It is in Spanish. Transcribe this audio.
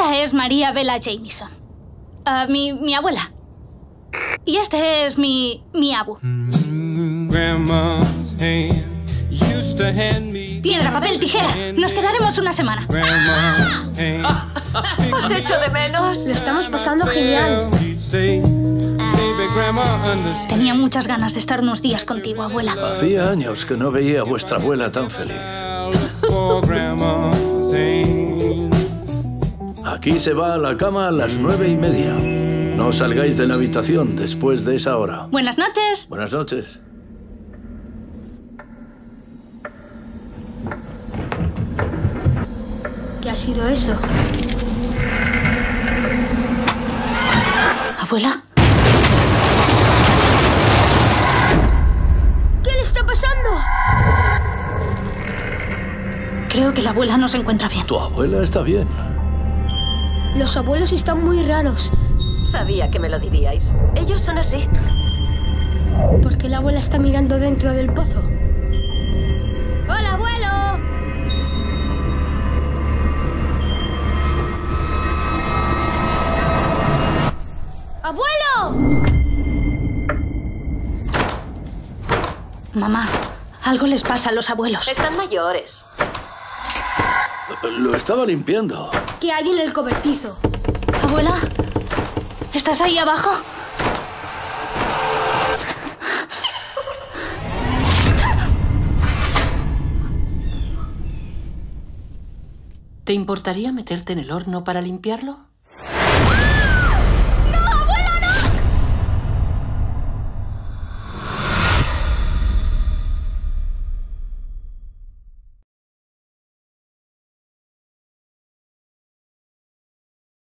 Esta es María Bella Jameson, mi abuela. Y este es mi abu. Piedra, papel, tijera. Nos quedaremos una semana. ¡Ah! ¡Os echo de menos! Lo estamos pasando genial. Tenía muchas ganas de estar unos días contigo, abuela. Hacía años que no veía a vuestra abuela tan feliz. Aquí se va a la cama a las 9:30. No salgáis de la habitación después de esa hora. Buenas noches. Buenas noches. ¿Qué ha sido eso? ¿Abuela? ¿Qué le está pasando? Creo que la abuela no se encuentra bien. Tu abuela está bien. Los abuelos están muy raros. Sabía que me lo diríais. Ellos son así. ¿Por qué la abuela está mirando dentro del pozo? ¡Hola, abuelo! ¡Abuelo! Mamá, algo les pasa a los abuelos. Están mayores. Lo estaba limpiando. ¿Qué hay en el cobertizo? ¿Abuela? ¿Estás ahí abajo? ¿Te importaría meterte en el horno para limpiarlo?